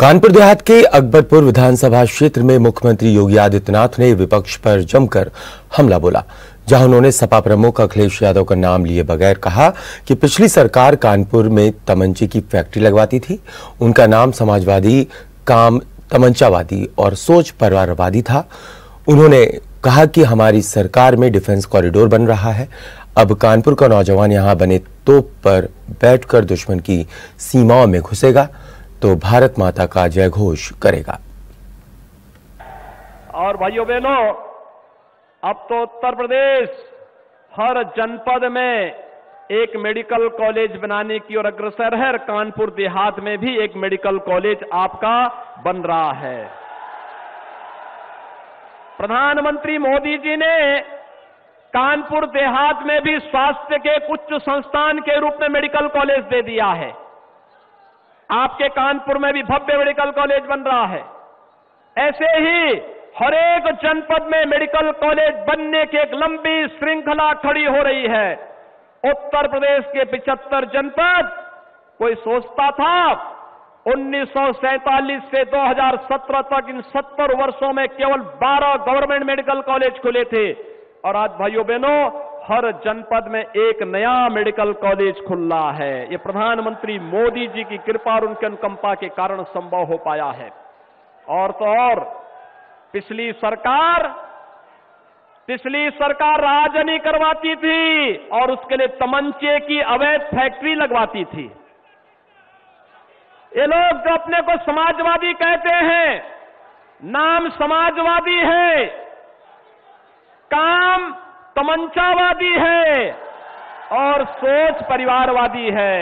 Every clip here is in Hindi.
कानपुर देहात के अकबरपुर विधानसभा क्षेत्र में मुख्यमंत्री योगी आदित्यनाथ ने विपक्ष पर जमकर हमला बोला, जहां उन्होंने सपा प्रमुख अखिलेश यादव का नाम लिए बगैर कहा कि पिछली सरकार कानपुर में तमंचे की फैक्ट्री लगवाती थी। उनका नाम समाजवादी, काम तमंचावादी और सोच परिवारवादी था। उन्होंने कहा कि हमारी सरकार में डिफेंस कॉरिडोर बन रहा है। अब कानपुर का नौजवान यहाँ बने तोप पर बैठकर दुश्मन की सीमाओं में घुसेगा तो भारत माता का जय घोष करेगा। और भाइयों बहनों, अब तो उत्तर प्रदेश हर जनपद में एक मेडिकल कॉलेज बनाने की ओर अग्रसर है। कानपुर देहात में भी एक मेडिकल कॉलेज आपका बन रहा है। प्रधानमंत्री मोदी जी ने कानपुर देहात में भी स्वास्थ्य के उच्च संस्थान के रूप में मेडिकल कॉलेज दे दिया है। आपके कानपुर में भी भव्य मेडिकल कॉलेज बन रहा है। ऐसे ही हर एक जनपद में मेडिकल कॉलेज बनने की एक लंबी श्रृंखला खड़ी हो रही है। उत्तर प्रदेश के 75 जनपद, कोई सोचता था 1947 से 2017 तक इन 70 वर्षों में केवल 12 गवर्नमेंट मेडिकल कॉलेज खुले थे, और आज भाइयों बहनों हर जनपद में एक नया मेडिकल कॉलेज खुल रहा है। ये प्रधानमंत्री मोदी जी की कृपा और उनके अनुकंपा के कारण संभव हो पाया है। और तो और पिछली सरकार राजनी करवाती थी और उसके लिए तमंचे की अवैध फैक्ट्री लगवाती थी। ये लोग जो अपने को समाजवादी कहते हैं, नाम समाजवादी है, काम तमंचावादी है और सोच परिवारवादी है।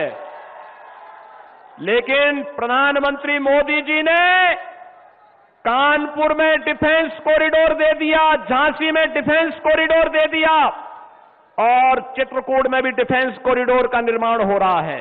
लेकिन प्रधानमंत्री मोदी जी ने कानपुर में डिफेंस कॉरिडोर दे दिया, झांसी में डिफेंस कॉरिडोर दे दिया और चित्रकूट में भी डिफेंस कॉरिडोर का निर्माण हो रहा है।